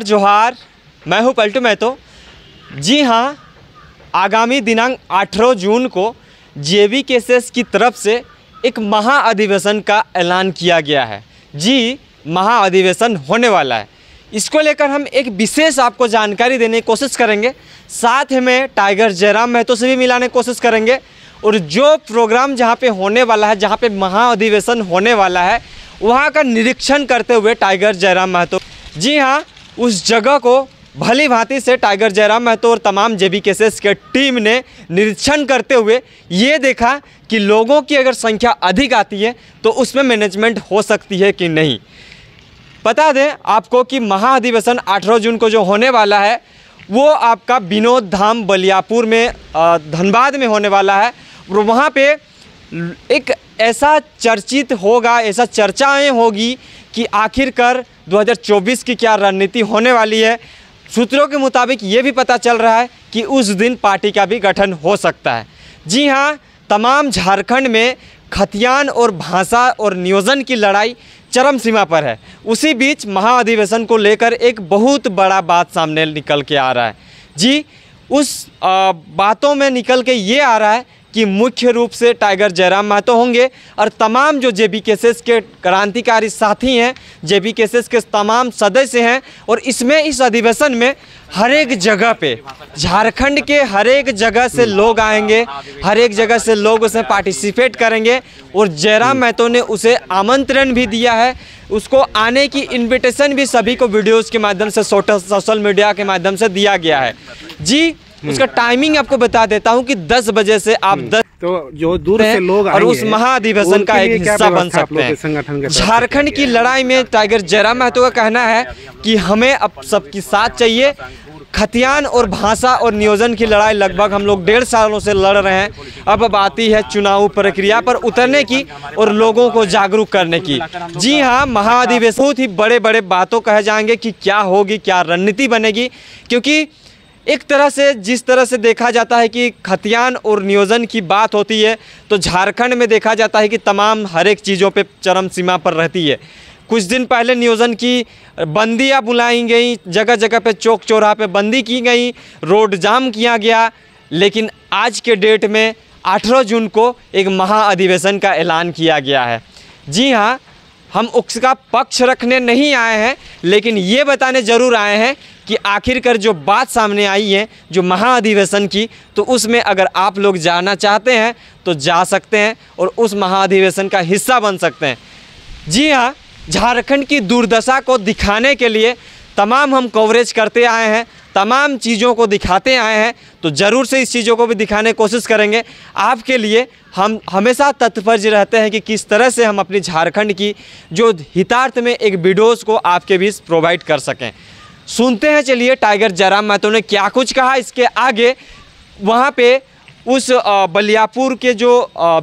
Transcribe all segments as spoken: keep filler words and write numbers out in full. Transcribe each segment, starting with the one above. नमस्कार जोहार, मैं हूं पल्टू महतो। जी हां, आगामी दिनांक अठारह जून को जे वी के एस की तरफ से एक महाअधिवेशन का ऐलान किया गया है। जी, महाअधिवेशन होने वाला है। इसको लेकर हम एक विशेष आपको जानकारी देने की कोशिश करेंगे, साथ ही में टाइगर जयराम महतो से भी मिलाने की कोशिश करेंगे। और जो प्रोग्राम जहाँ पे होने वाला है, जहाँ पे महाअधिवेशन होने वाला है, वहाँ का निरीक्षण करते हुए टाइगर जयराम महतो, जी हाँ, उस जगह को भली भांति से टाइगर जयराम महतो और तमाम जे बी के एस के टीम ने निरीक्षण करते हुए ये देखा कि लोगों की अगर संख्या अधिक आती है तो उसमें मैनेजमेंट हो सकती है कि नहीं। बता दें आपको कि महाअधिवेशन अठारह जून को जो होने वाला है वो आपका बिनोद धाम बलियापुर में, धनबाद में होने वाला है। और वहाँ पे एक ऐसा चर्चित होगा, ऐसा चर्चाएं होगी कि आखिरकार दो हज़ार चौबीस की क्या रणनीति होने वाली है। सूत्रों के मुताबिक ये भी पता चल रहा है कि उस दिन पार्टी का भी गठन हो सकता है। जी हाँ, तमाम झारखंड में खतियान और भाषा और नियोजन की लड़ाई चरम सीमा पर है। उसी बीच महाअधिवेशन को लेकर एक बहुत बड़ा बात सामने निकल के आ रहा है। जी, उस आ, बातों में निकल के ये आ रहा है कि मुख्य रूप से टाइगर जयराम महतो होंगे और तमाम जो जे बी के एस के क्रांतिकारी साथी हैं, जे बी के एस के तमाम सदस्य हैं। और इसमें इस अधिवेशन में हर एक जगह पे, झारखंड के हर एक जगह से लोग आएंगे, हर एक जगह से लोग उसमें पार्टिसिपेट करेंगे। और जयराम महतो ने उसे आमंत्रण भी दिया है, उसको आने की इन्विटेशन भी सभी को वीडियोज़ के माध्यम से, सोशल मीडिया के माध्यम से दिया गया है। जी, उसका टाइमिंग आपको बता देता हूं कि दस बजे से आप दस तो जो दूर से लोग और उस महाअधिवेशन का एक हिस्सा बन सकते हैं। झारखंड की लड़ाई में टाइगर जयराम महतो का कहना है कि हमें अब सबकी साथ चाहिए। खतियान और भाषा और नियोजन की लड़ाई लगभग हम लोग डेढ़ सालों से लड़ रहे हैं, अब अब आती है चुनाव प्रक्रिया पर उतरने की और लोगों को जागरूक करने की। जी हाँ, महाअधिवेशन बहुत ही बड़े बड़े बातों कहे जाएंगे कि क्या होगी, क्या रणनीति बनेगी। क्योंकि एक तरह से जिस तरह से देखा जाता है कि खतियान और नियोजन की बात होती है तो झारखंड में देखा जाता है कि तमाम हर एक चीज़ों पे चरम सीमा पर रहती है। कुछ दिन पहले नियोजन की बंदियां बुलाई गई, जगह जगह पे चौक चौराहा पे बंदी की गई, रोड जाम किया गया। लेकिन आज के डेट में अठारह जून को एक महाअधिवेशन का ऐलान किया गया है। जी हाँ, हम उसका पक्ष रखने नहीं आए हैं, लेकिन ये बताने ज़रूर आए हैं कि आखिरकार जो बात सामने आई है जो महाअधिवेशन की, तो उसमें अगर आप लोग जाना चाहते हैं तो जा सकते हैं और उस महाअधिवेशन का हिस्सा बन सकते हैं। जी हाँ, झारखंड की दुर्दशा को दिखाने के लिए तमाम हम कवरेज करते आए हैं, तमाम चीज़ों को दिखाते आए हैं, तो ज़रूर से इस चीज़ों को भी दिखाने की कोशिश करेंगे। आपके लिए हम हमेशा तत्पर रहते हैं कि किस तरह से हम अपनी झारखंड की जो हितार्थ में एक वीडियोज़ को आपके बीच प्रोवाइड कर सकें। सुनते हैं, चलिए टाइगर जयराम महतो ने क्या कुछ कहा। इसके आगे वहाँ पे उस बलियापुर के जो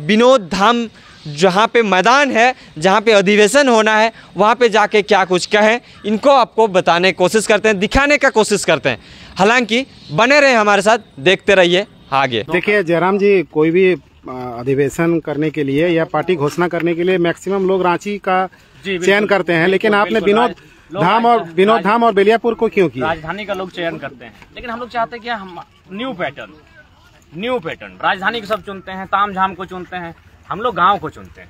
बिनोद धाम जहाँ पे मैदान है, जहाँ पे अधिवेशन होना है, वहाँ पे जाके क्या कुछ कहें, इनको आपको बताने की कोशिश करते हैं, दिखाने का कोशिश करते हैं। हालांकि बने रहे हमारे साथ, देखते रहिए आगे। देखिए जयराम जी, कोई भी अधिवेशन करने के लिए या पार्टी घोषणा करने के लिए मैक्सिमम लोग रांची का चयन करते हैं, लेकिन आपने बिनोद धाम और बिनोद धाम और बलियापुर को क्यों किया? राजधानी का लोग चयन करते हैं, लेकिन हम लोग चाहते हैं कि हम न्यू पैटर्न, न्यू पैटर्न राजधानी को सब चुनते हैं, ताम झाम को चुनते हैं, हम लोग गांव को चुनते हैं।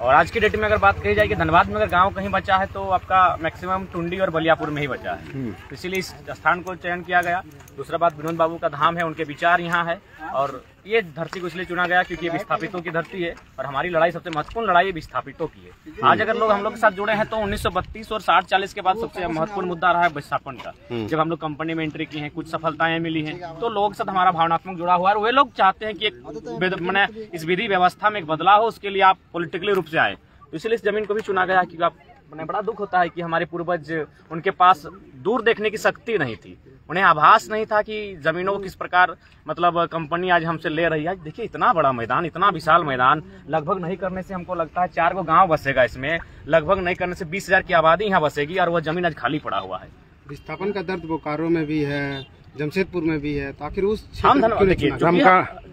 और आज की डेट में अगर बात कही जाए कि धनबाद में अगर गांव कहीं बचा है तो आपका मैक्सिमम टुंडी और बलियापुर में ही बचा है, इसीलिए इस स्थान को चयन किया गया। दूसरा बात, विनोद बाबू का धाम है, उनके विचार यहाँ है और ये धरती को इसलिए चुना गया क्योंकि ये विस्थापितों की धरती है और हमारी लड़ाई, सबसे महत्वपूर्ण लड़ाई विस्थापितों की है। आज अगर लोग हम लोग के साथ जुड़े हैं तो उन्नीस सौ बत्तीस और साठ चालीस के बाद सबसे महत्वपूर्ण मुद्दा रहा है विस्थापन का। जब हम लोग कंपनी में एंट्री की है, कुछ सफलताएं मिली हैं, तो लोगों के साथ हमारा भावनात्मक जुड़ा हुआ है। वे लोग चाहते हैं कि एक मैंने इस विधि व्यवस्था में एक बदलाव हो, उसके लिए आप पॉलिटिकली रूप से आए, इसलिए इस जमीन को भी चुना गया। क्योंकि आप मैंने बड़ा दुख होता है कि हमारे पूर्वज, उनके पास दूर देखने की शक्ति नहीं थी, उन्हें आभास नहीं था कि जमीनों को किस प्रकार मतलब कंपनी आज हमसे ले रही है। देखिए इतना बड़ा मैदान, इतना विशाल मैदान लगभग नहीं करने से हमको लगता है चार गो गांव बसेगा इसमें, लगभग नहीं करने से बीस हजार की आबादी यहाँ बसेगी और वह जमीन आज खाली पड़ा हुआ है। विस्थापन का दर्द बोकारो में भी है, जमशेदपुर में भी है, तो आखिर उस हम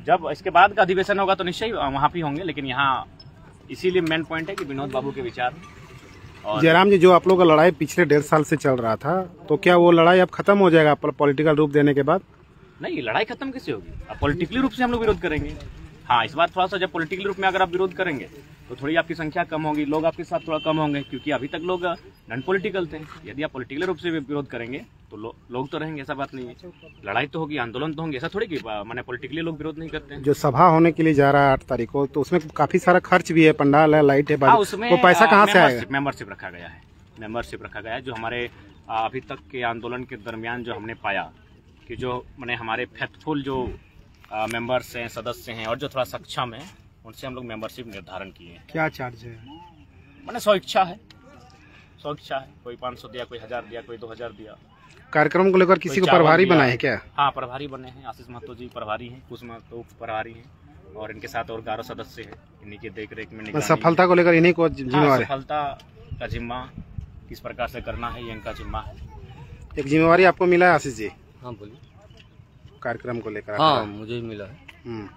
जब इसके बाद का अधिवेशन होगा तो निश्चय वहाँ भी होंगे, लेकिन यहाँ इसीलिए मेन पॉइंट है कि विनोद बाबू के विचार जयराम जी, जो आप लोग का लड़ाई पिछले डेढ़ साल से चल रहा था, तो क्या वो लड़ाई अब खत्म हो जाएगा पॉलिटिकल रूप देने के बाद? नहीं, लड़ाई खत्म कैसे होगी? अब पॉलिटिकली रूप से हम लोग विरोध करेंगे। हाँ, इस बार थोड़ा सा जब पॉलिटिकल रूप में अगर आप विरोध करेंगे तो थोड़ी आपकी संख्या कम होगी, लोग आपके साथ थोड़ा कम होंगे, क्योंकि अभी तक लोग नॉन पॉलिटिकल थे। यदि आप पॉलिटिकल रूप से विरोध करेंगे तो लो, लोग तो रहेंगे, ऐसा बात नहीं है। लड़ाई तो होगी, आंदोलन तो होंगे, ऐसा थोड़ी कि मैंने पॉलिटिकली लोग विरोध नहीं करते हैं। जो सभा होने के लिए जा रहा है आठ तारीख को, तो उसमें काफी सारा खर्च भी है, पंडाल है, लाइट है, उसमें पैसा कहाँ से आएगा? मेंबरशिप रखा गया है, मेंबरशिप रखा गया है। जो हमारे अभी तक के आंदोलन के दरमियान जो हमने पाया कि जो मैंने हमारे फैक्टफुल जो मेंबर्स हैं, सदस्य हैं और जो थोड़ा सक्षम हैं, उनसे हम लोग मेंबरशिप निर्धारण किए हैं। क्या चार्ज है? मैंने सौ इच्छा है, सौ इच्छा है, कोई पाँच सौ दिया, कोई हज़ार दिया, कोई दो हज़ार दिया। कार्यक्रम को लेकर किसी को प्रभारी बनाए हैं क्या? हाँ, प्रभारी बने हैं, आशीष महतो जी प्रभारी हैं, कुछ महतो प्रभारी हैं, और इनके साथ और ग्यारह सदस्य हैं। इन्हीं की देख रेख में सफलता को लेकर इन्हीं को जिम्मेवार है। सफलता का जिम्मा किस प्रकार से करना है, ये इनका जिम्मा है। एक जिम्मेवारी आपको मिला है आशीष जी? हाँ, बोलिए। कार्यक्रम को लेकर? हाँ, मुझे ही मिला है,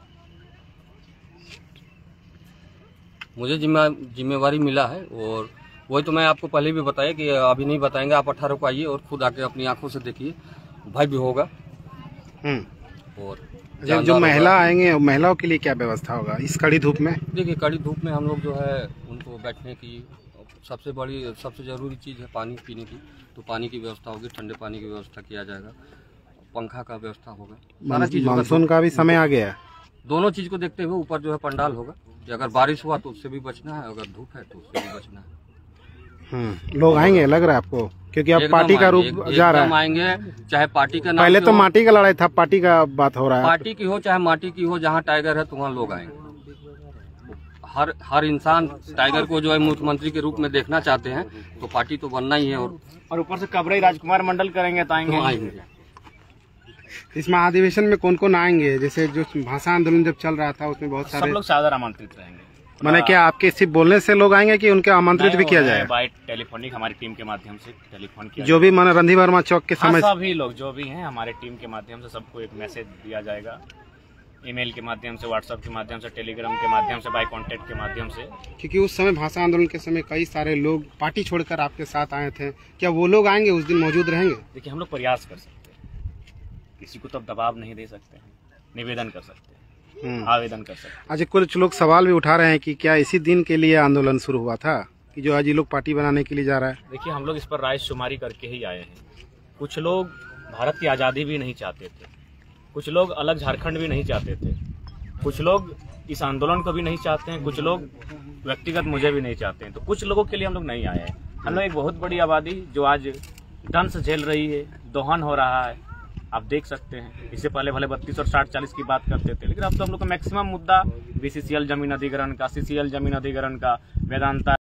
मुझे जिम्मे जिम्मेवारी मिला है। और वही तो मैं आपको पहले भी बताया कि अभी नहीं बताएंगे, आप अठारह को आइए और खुद आके अपनी आंखों से देखिए, भाई भी होगा। और जब जो महिला आएंगे, महिलाओं के लिए क्या व्यवस्था होगा इस कड़ी धूप में? देखिए, कड़ी धूप में हम लोग जो है उनको बैठने की सबसे बड़ी सबसे जरूरी चीज़ है पानी पीने की, तो पानी की व्यवस्था होगी, ठंडे पानी की व्यवस्था किया जाएगा, पंखा का व्यवस्था होगा, सारा चीज। मानसून का भी समय आ गया है, दोनों चीज को देखते हुए ऊपर जो है पंडाल होगा। अगर बारिश हुआ तो उससे भी बचना है, अगर धूप है तो उससे भी बचना है। हम्म, लोग आएंगे लग रहा है आपको, क्योंकि अब पार्टी का रूप जा रहा है। आएंगे, चाहे पार्टी का नाम, पहले तो माटी का लड़ाई था, पार्टी का बात हो रहा है, पार्टी की हो चाहे माटी की हो, जहाँ टाइगर है तो वहाँ लोग आएंगे। हर हर इंसान टाइगर को जो है मुख्यमंत्री के रूप में देखना चाहते हैं, तो पार्टी तो बनना ही है। और ऊपर से कबरई राजकुमार मंडल करेंगे तो आएंगे। इसमें अधिवेशन में कौन कौन आएंगे? जैसे जो भाषा आंदोलन जब चल रहा था उसमें बहुत सारे सब लोग सादर आमंत्रित रहेंगे। मैंने क्या आपके सिर्फ बोलने से लोग आएंगे कि उनके आमंत्रित भी किया जाएगा? बाय टेलीफोनिक हमारी टीम के माध्यम से टेलीफोन किया, जो भी माना रणधीर वर्मा चौक के समय सभी लोग जो भी हैं हमारे टीम के माध्यम से सबको एक मैसेज दिया जाएगा, ईमेल के माध्यम से, व्हाट्सएप के माध्यम से, टेलीग्राम के माध्यम से, बाय कांटेक्ट के माध्यम से। क्योंकि उस समय भाषा आंदोलन के समय कई सारे लोग पार्टी छोड़कर आपके साथ आए थे, क्या वो लोग आएंगे, उस दिन मौजूद रहेंगे? देखिए, हम लोग प्रयास कर सकते हैं, किसी को तो दबाव नहीं दे सकते हैं, निवेदन कर सकते हैं, आवेदन कर सकते हैं। आज कुछ लोग सवाल भी उठा रहे हैं कि क्या इसी दिन के लिए आंदोलन शुरू हुआ था कि जो आज ये लोग पार्टी बनाने के लिए जा रहा है? देखिए, हम लोग इस पर राय शुमारी करके ही आए हैं। कुछ लोग भारत की आज़ादी भी नहीं चाहते थे, कुछ लोग अलग झारखंड भी नहीं चाहते थे, कुछ लोग इस आंदोलन को भी नहीं चाहते हैं, कुछ लोग व्यक्तिगत मुझे भी नहीं चाहते हैं, तो कुछ लोगों के लिए हम लोग नहीं आए हैं। हम लोग एक बहुत बड़ी आबादी जो आज दंश झेल रही है, दोहन हो रहा है, आप देख सकते हैं। इससे पहले भले बत्तीस और साठ चालीस की बात करते थे, लेकिन अब तो हम लोग का मैक्सिमम मुद्दा बीसीसीएल जमीन अधिग्रहण का, सीसीएल जमीन अधिग्रहण का, वेदांत